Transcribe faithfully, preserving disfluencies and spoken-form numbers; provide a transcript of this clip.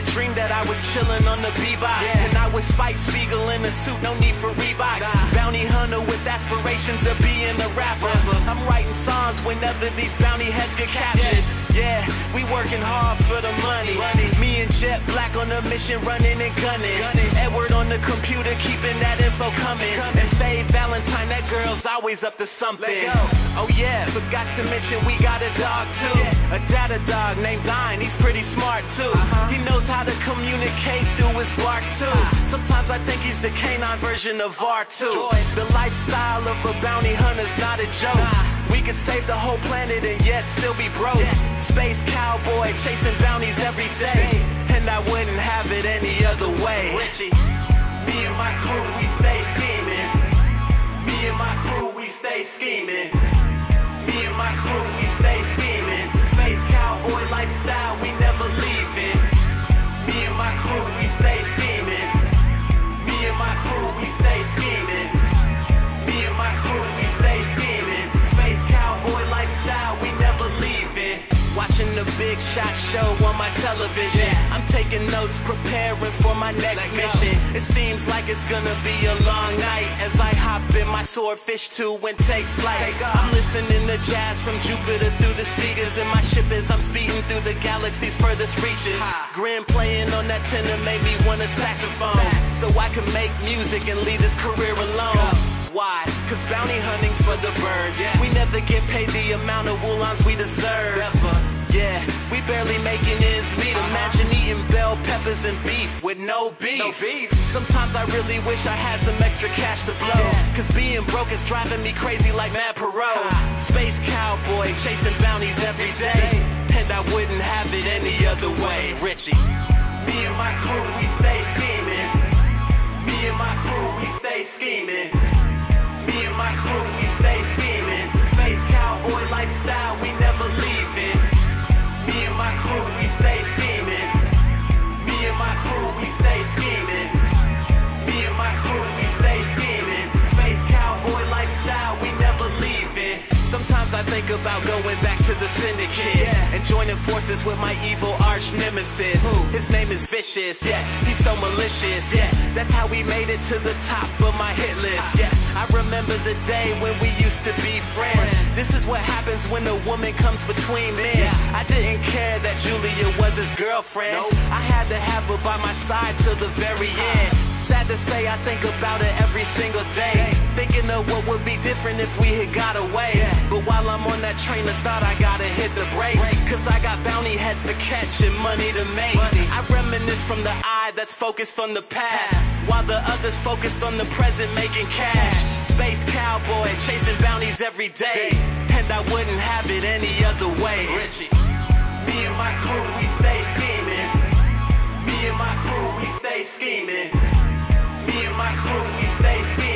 a dream that I was chilling on the Bebop, yeah. And I was Spike Spiegel in a suit, no need for Reeboks, nah. Bounty hunter with aspirations of being a rapper, yeah. I'm writing songs whenever these bounty heads get captured, yeah, yeah. We working hard for the money, money. Me and Jet Black on a mission running and gunning, gunning. Edward on the computer keeping that info coming, coming. And Faye Valentine, that girl's always up to something. Oh yeah, forgot to mention we got a dog too, yeah. A data dog named Dine, he's pretty smart too, uh-huh. He knows how to communicate through his barks too, uh-huh. Sometimes I think he's the canine version of R two. The lifestyle of a bounty hunter's not a joke, nah. We could save the whole planet and yet still be broke, yeah. Space cowboy chasing bounties every day, hey. And I wouldn't have it any other way. Richie, me and my crew we stay scheming. Me and my crew we stay scheming. Me and my crew we stay scheming. Space cowboy lifestyle we never leaving. Me and my crew we stay scheming. Me and my crew we stay scheming. Me and my crew we stay scheming. Space cowboy lifestyle we never leaving. Watching the Big Shot show on my television, yeah. I'm taking notes, preparing for my next mission. It seems like it's gonna be a long night as I hop in my Swordfish two and take flight. I'm listening to jazz from Jupiter through the speakers in my ship as I'm speeding through the galaxy's furthest reaches. Grin playing on that tenor made me want a saxophone, so I can make music and leave this career alone. Why? Cause bounty hunting's for the birds, yeah. We never get paid the amount of woolons we deserve, never. Yeah, we barely making ends meet, uh-huh. Imagine eating bell peppers and beef with no beef. no beef Sometimes I really wish I had some extra cash to blow, yeah. Cause being broke is driving me crazy like Mad Perot, uh-huh. Space cowboy chasing bounties every day, and I wouldn't have it any other way. Richie, me and my crew we stay scheming. Me and my crew we stay scheming. Me and my crew, we stay scheming. Space cowboy lifestyle, we never leaving. Me and my crew, we stay scheming. Me and my crew, we stay scheming. Me and my crew, we stay scheming. Space cowboy lifestyle, we never leaving. Sometimes I think about going back to the syndicate, yeah. And joining forces with my evil arch nemesis. Who? His name is Vicious, yeah. He's so malicious, yeah. That's how we made it to the top of my hit list, yeah. I remember the day when we used to be friends. This is what happens when a woman comes between men, yeah. I didn't care that Julia was his girlfriend, nope. I had to have her by my side till the very end. Sad to say I think about it every single day, hey. Thinking of what would be different if we had got away, yeah. But while I'm on that train of thought, I gotta hit the brakes, break. Cause I got bounty heads to catch and money to make, money. I reminisce from the eye that's focused on the past, yeah. While the others focused on the present making cash, yeah. Space cowboy chasing bounties every day, hey. And I wouldn't have it any other way. Richie, me and my crew we stay scheming. Me and my crew we stay scheming. Me and my crew we stay scheming.